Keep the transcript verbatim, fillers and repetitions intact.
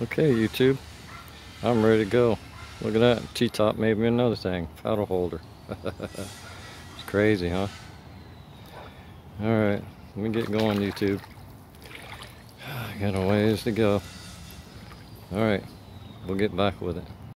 Okay, YouTube, I'm ready to go. Look at that, T-top made me another thing, paddle holder. It's crazy, huh? Alright, let me get going, YouTube. I got a ways to go. Alright, we'll get back with it.